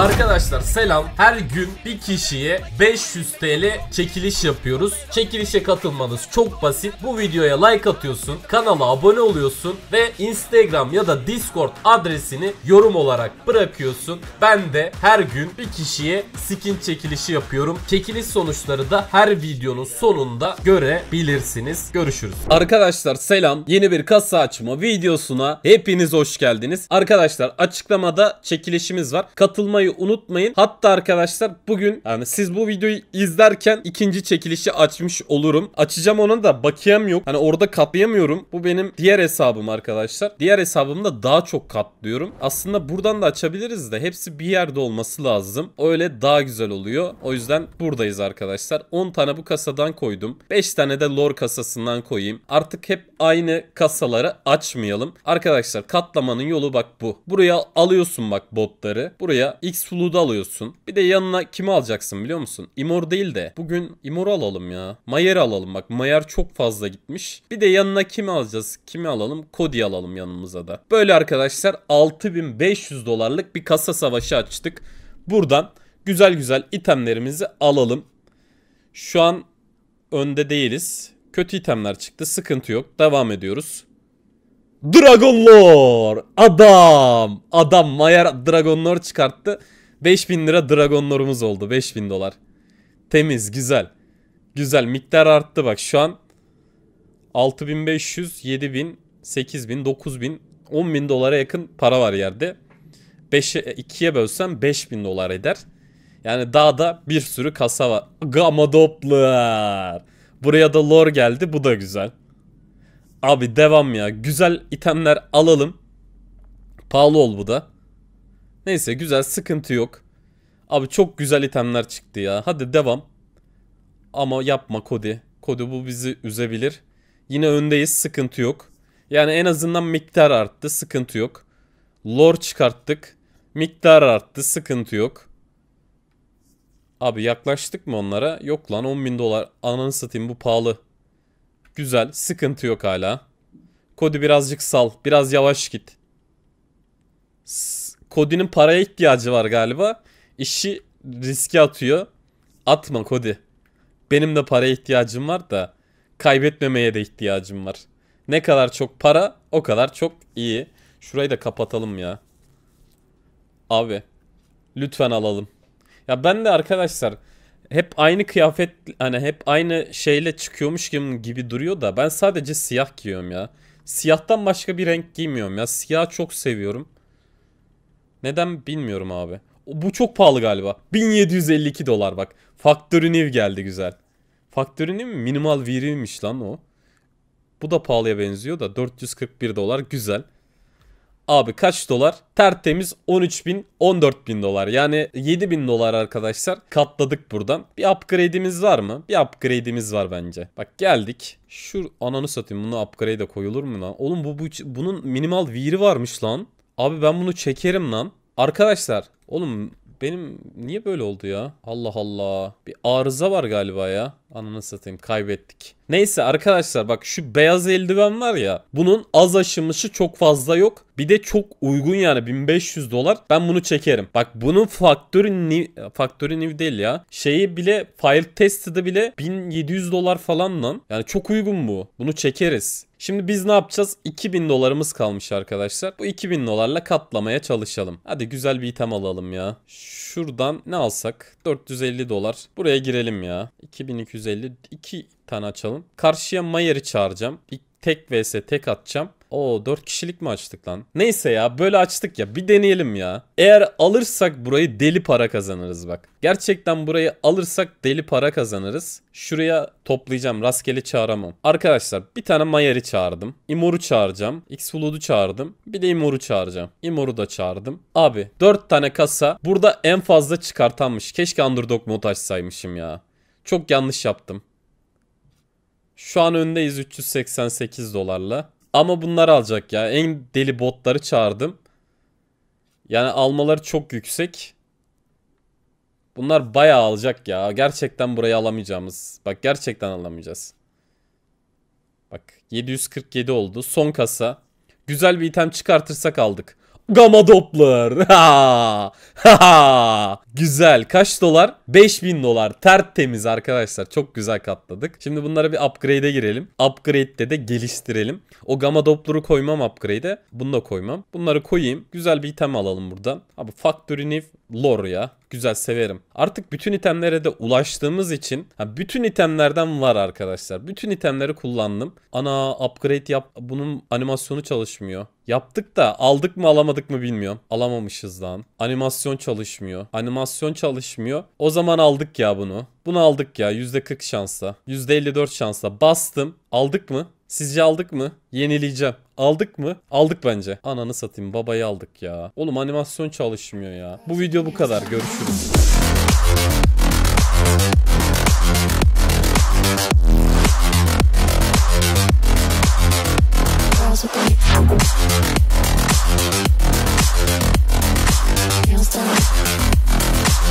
Arkadaşlar selam. Her gün bir kişiye 500 TL çekiliş yapıyoruz. Çekilişe katılmanız çok basit. Bu videoya like atıyorsun, kanala abone oluyorsun ve Instagram ya da Discord adresini yorum olarak bırakıyorsun. Ben de her gün bir kişiye skin çekilişi yapıyorum. Çekiliş sonuçları da her videonun sonunda görebilirsiniz. Görüşürüz. Arkadaşlar selam. Yeni bir kasa açma videosuna hepiniz hoş geldiniz. Arkadaşlar açıklamada çekilişimiz var. Katılmayı unutmayın. Hatta arkadaşlar bugün yani siz bu videoyu izlerken ikinci çekilişi açmış olurum. Açacağım, ona da bakiyem yok. Hani orada katlayamıyorum. Bu benim diğer hesabım arkadaşlar. Diğer hesabımda daha çok katlıyorum. Aslında buradan da açabiliriz de hepsi bir yerde olması lazım. Öyle daha güzel oluyor. O yüzden buradayız arkadaşlar. 10 tane bu kasadan koydum. 5 tane de lore kasasından koyayım. Artık hep aynı kasaları açmayalım. Arkadaşlar katlamanın yolu bak bu. Buraya alıyorsun bak botları. Buraya X Sulu'da alıyorsun. Bir de yanına kimi alacaksın biliyor musun? Imor değil de bugün Imor'u alalım ya. Mayer'i alalım bak. Mayer çok fazla gitmiş. Bir de yanına kimi alacağız? Kimi alalım? Kodi alalım yanımıza da. Böyle arkadaşlar 6500 dolarlık bir kasa savaşı açtık. Buradan güzel güzel itemlerimizi alalım. Şu an önde değiliz. Kötü itemler çıktı. Sıkıntı yok. Devam ediyoruz. Dragon Lore. Adam Mayer Dragon Lore çıkarttı. 5000 lira Dragon Lore'umuz oldu. 5000 dolar. Temiz, güzel. Güzel, miktar arttı bak şu an. 6500, 7000, 8000, 9000, 10000 dolara yakın para var yerde. 2'ye bölsem 5000 dolar eder. Yani daha da bir sürü kasa var. Gamma Doppler. Buraya da lore geldi. Bu da güzel. Abi devam ya. Güzel itemler alalım. Pahalı ol bu da. Neyse güzel, sıkıntı yok. Abi çok güzel itemler çıktı ya. Hadi devam. Ama yapma Kodi. Kodi bu bizi üzebilir. Yine öndeyiz, sıkıntı yok. Yani en azından miktar arttı, sıkıntı yok. Lore çıkarttık. Miktar arttı, sıkıntı yok. Abi yaklaştık mı onlara? Yok lan, 10.000 dolar. Ananı satayım, bu pahalı. Güzel, sıkıntı yok hala. Kodi birazcık sal, biraz yavaş git. Kodi'nin paraya ihtiyacı var galiba. İşi riske atıyor. Atma Kodi. Benim de paraya ihtiyacım var da kaybetmemeye de ihtiyacım var. Ne kadar çok para o kadar çok iyi. Şurayı da kapatalım ya. Abi lütfen alalım. Ya ben de arkadaşlar hep aynı kıyafet, hani hep aynı şeyle çıkıyormuş gibi duruyor da ben sadece siyah giyiyorum ya. Siyahtan başka bir renk giymiyorum ya. Siyah çok seviyorum. Neden bilmiyorum abi. Bu çok pahalı galiba. 1752 dolar bak. Factory New geldi, güzel. Factory New minimal viriymiş lan o. Bu da pahalıya benziyor da 441 dolar güzel. Abi kaç dolar? Tertemiz 13.000, 14.000 dolar. Yani 7.000 dolar arkadaşlar. Katladık buradan. Bir upgrade'imiz var mı? Bir upgrade'imiz var bence. Bak geldik. Şu ananı satayım. Bunu upgrade'e koyulur mu lan? Oğlum bunun minimal viri varmış lan. Abi ben bunu çekerim lan. Arkadaşlar. Oğlum benim niye böyle oldu ya? Allah Allah. Bir arıza var galiba ya. Ananı satayım, kaybettik. Neyse arkadaşlar bak şu beyaz eldiven var ya. Bunun az aşımışı çok fazla yok. Bir de çok uygun yani 1500 dolar. Ben bunu çekerim. Bak bunun Factory New değil ya. Şeyi bile, Fire Tested'ı bile 1700 dolar falan lan. Yani çok uygun bu. Bunu çekeriz. Şimdi biz ne yapacağız? 2000 dolarımız kalmış arkadaşlar. Bu 2000 dolarla katlamaya çalışalım. Hadi güzel bir item alalım ya. Şuradan ne alsak? 450 dolar. Buraya girelim ya. 2250. 2 tane açalım. Karşıya Mayer'i çağıracağım. Tek vs tek atacağım. Oo 4 kişilik mi açtık lan? Neyse ya, böyle açtık ya, bir deneyelim ya. Eğer alırsak burayı deli para kazanırız bak. Gerçekten burayı alırsak deli para kazanırız. Şuraya toplayacağım, rastgele çağıramam. Arkadaşlar bir tane Mayer'i çağırdım. Imor'u çağıracağım. X-Flood'u çağırdım. Bir de Imor'u çağıracağım. Imor'u da çağırdım. Abi 4 tane kasa burada en fazla çıkartanmış. Keşke Underdog mod açsaymışım ya. Çok yanlış yaptım. Şu an öndeyiz 388 dolarla. Ama bunlar alacak ya. En deli botları çağırdım. Yani almaları çok yüksek. Bunlar bayağı alacak ya. Gerçekten burayı alamayacağımız. Bak gerçekten alamayacağız. Bak 747 oldu. Son kasa. Güzel bir item çıkartırsak aldık. Gamma Doppler. Ha ha. Güzel. Kaç dolar? 5000 dolar. Tertemiz arkadaşlar. Çok güzel katladık. Şimdi bunlara bir upgrade'e girelim. Upgrade'de de geliştirelim. O Gamma Doppler'u koymam upgrade'e. Bunu da koymam. Bunları koyayım. Güzel bir item alalım buradan. Abi Factory New Lore ya. Güzel, severim. Artık bütün itemlere de ulaştığımız için bütün itemlerden var arkadaşlar. Bütün itemleri kullandım. Ana upgrade yap. Bunun animasyonu çalışmıyor. Yaptık da aldık mı alamadık mı bilmiyorum. Alamamışız lan. Animasyon çalışmıyor. Animasyon çalışmıyor. O zaman aldık ya bunu. Bunu aldık ya %40 şansla. %54 şansla bastım. Aldık mı? Sizce aldık mı? Yenileyeceğim. Aldık mı? Aldık bence. Ananı satayım, babayı aldık ya. Oğlum animasyon çalışmıyor ya. Bu video bu kadar. Görüşürüz.